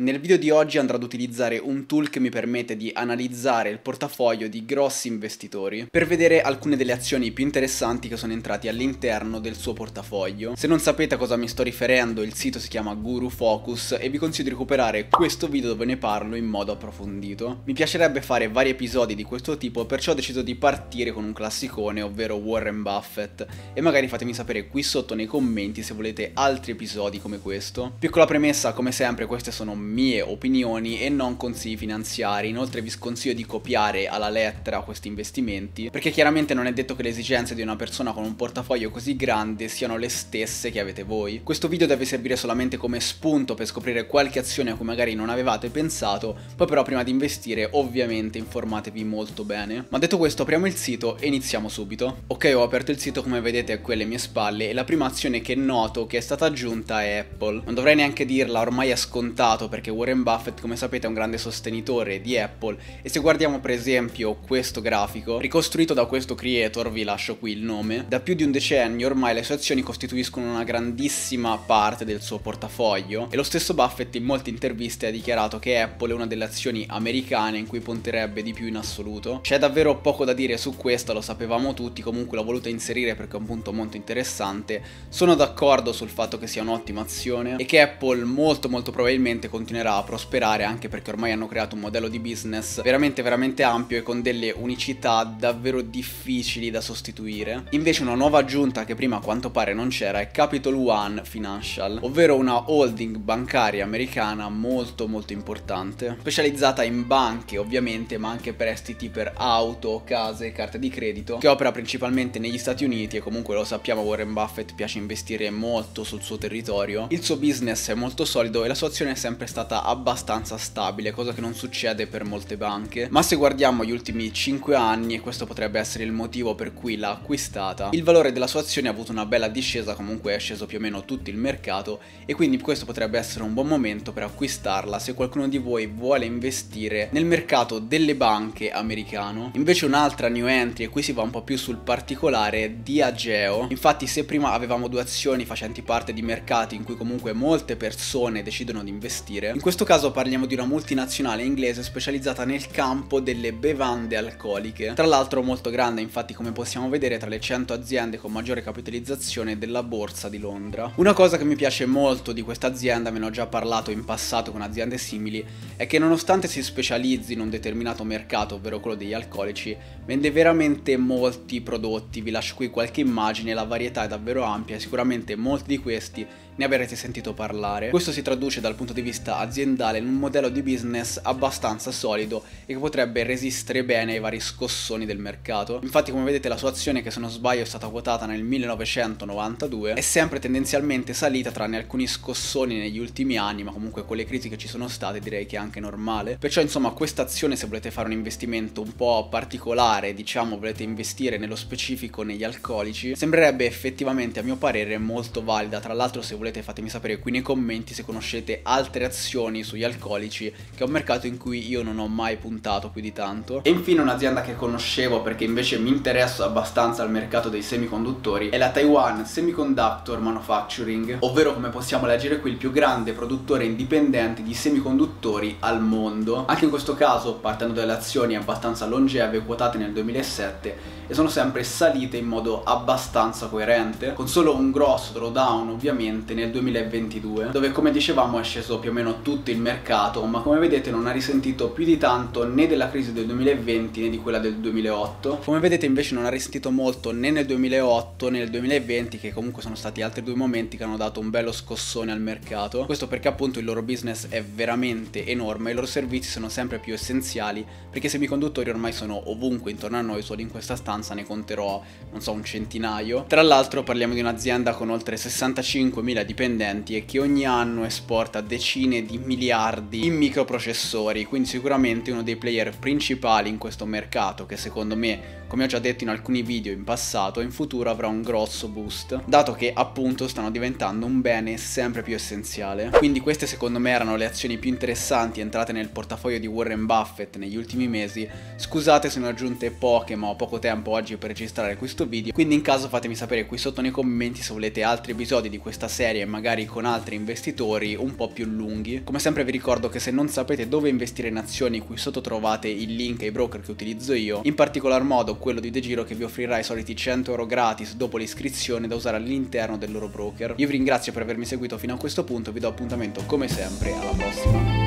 Nel video di oggi andrò ad utilizzare un tool che mi permette di analizzare il portafoglio di grossi investitori per vedere alcune delle azioni più interessanti che sono entrate all'interno del suo portafoglio. Se non sapete a cosa mi sto riferendo, il sito si chiama GuruFocus e vi consiglio di recuperare questo video dove ne parlo in modo approfondito. Mi piacerebbe fare vari episodi di questo tipo, perciò ho deciso di partire con un classicone, ovvero Warren Buffett, e magari fatemi sapere qui sotto nei commenti se volete altri episodi come questo. Piccola premessa, come sempre queste sono mie opinioni e non consigli finanziari, inoltre vi sconsiglio di copiare alla lettera questi investimenti perché chiaramente non è detto che le esigenze di una persona con un portafoglio così grande siano le stesse che avete voi. Questo video deve servire solamente come spunto per scoprire qualche azione a cui magari non avevate pensato, poi però prima di investire ovviamente informatevi molto bene. Ma detto questo, apriamo il sito e iniziamo subito. Ok, ho aperto il sito, come vedete è qui alle mie spalle e la prima azione che noto che è stata aggiunta è Apple. Non dovrei neanche dirla, ormai è scontato perché Warren Buffett, come sapete, è un grande sostenitore di Apple e se guardiamo per esempio questo grafico, ricostruito da questo creator, vi lascio qui il nome, da più di un decennio ormai le sue azioni costituiscono una grandissima parte del suo portafoglio e lo stesso Buffett in molte interviste ha dichiarato che Apple è una delle azioni americane in cui punterebbe di più in assoluto. C'è davvero poco da dire su questa, lo sapevamo tutti, comunque l'ho voluta inserire perché è un punto molto interessante. Sono d'accordo sul fatto che sia un'ottima azione e che Apple molto probabilmente continuerà a prosperare, anche perché ormai hanno creato un modello di business veramente ampio e con delle unicità davvero difficili da sostituire. Invece una nuova aggiunta che prima a quanto pare non c'era è Capital One Financial, ovvero una holding bancaria americana molto importante, specializzata in banche ovviamente ma anche prestiti per auto, case, carte di credito, che opera principalmente negli Stati Uniti e comunque lo sappiamo, Warren Buffett piace investire molto sul suo territorio. Il suo business è molto solido e la sua azione è sempre stata abbastanza stabile, cosa che non succede per molte banche, ma se guardiamo gli ultimi 5 anni, e questo potrebbe essere il motivo per cui l'ha acquistata, il valore della sua azione ha avuto una bella discesa, comunque è sceso più o meno tutto il mercato e quindi questo potrebbe essere un buon momento per acquistarla se qualcuno di voi vuole investire nel mercato delle banche americano. Invece un'altra new entry, e qui si va un po' più sul particolare, è Diageo. Infatti se prima avevamo due azioni facenti parte di mercati in cui comunque molte persone decidono di investire, in questo caso parliamo di una multinazionale inglese specializzata nel campo delle bevande alcoliche, tra l'altro molto grande, infatti come possiamo vedere tra le 100 aziende con maggiore capitalizzazione della borsa di Londra. Una cosa che mi piace molto di questa azienda, ve ne ho già parlato in passato con aziende simili, è che nonostante si specializzi in un determinato mercato, ovvero quello degli alcolici, vende veramente molti prodotti, vi lascio qui qualche immagine, la varietà è davvero ampia e sicuramente molti di questi ne avrete sentito parlare. Questo si traduce dal punto di vista aziendale in un modello di business abbastanza solido e che potrebbe resistere bene ai vari scossoni del mercato. Infatti come vedete la sua azione, che se non sbaglio è stata quotata nel 1992, è sempre tendenzialmente salita tranne alcuni scossoni negli ultimi anni, ma comunque con le crisi che ci sono state direi che è anche normale. Perciò insomma questa azione, se volete fare un investimento un po' particolare, diciamo volete investire nello specifico negli alcolici, sembrerebbe effettivamente a mio parere molto valida. Tra l'altro se volete fatemi sapere qui nei commenti se conoscete altre azioni sugli alcolici, che è un mercato in cui io non ho mai puntato più di tanto. E infine un'azienda che conoscevo perché invece mi interesso abbastanza al mercato dei semiconduttori è la Taiwan Semiconductor Manufacturing, ovvero come possiamo leggere qui il più grande produttore indipendente di semiconduttori al mondo. Anche in questo caso partendo dalle azioni abbastanza longeve, quotate nel 2007, e sono sempre salite in modo abbastanza coerente, con solo un grosso drawdown ovviamente nel 2022, dove come dicevamo è sceso più o meno tutto il mercato, ma come vedete non ha risentito più di tanto né della crisi del 2020 né di quella del 2008. Come vedete invece non ha risentito molto né nel 2008 né nel 2020, che comunque sono stati altri due momenti che hanno dato un bello scossone al mercato. Questo perché appunto il loro business è veramente enorme e i loro servizi sono sempre più essenziali, perché i semiconduttori ormai sono ovunque intorno a noi, solo in questa stanza ne conterò non so un centinaio. Tra l'altro parliamo di un'azienda con oltre 65.000 dipendenti e che ogni anno esporta decine di miliardi in microprocessori, quindi sicuramente uno dei player principali in questo mercato che secondo me, come ho già detto in alcuni video in passato, in futuro avrà un grosso boost, dato che appunto stanno diventando un bene sempre più essenziale. Quindi queste secondo me erano le azioni più interessanti entrate nel portafoglio di Warren Buffett negli ultimi mesi. Scusate se ne ho aggiunte poche, ma ho poco tempo oggi per registrare questo video, quindi in caso fatemi sapere qui sotto nei commenti se volete altri episodi di questa serie, magari con altri investitori un po' più lunghi. studi. Come sempre vi ricordo che se non sapete dove investire in azioni, qui sotto trovate il link ai broker che utilizzo io, in particolar modo quello di DeGiro che vi offrirà i soliti 100 euro gratis dopo l'iscrizione da usare all'interno del loro broker. Io vi ringrazio per avermi seguito fino a questo punto, vi do appuntamento come sempre alla prossima.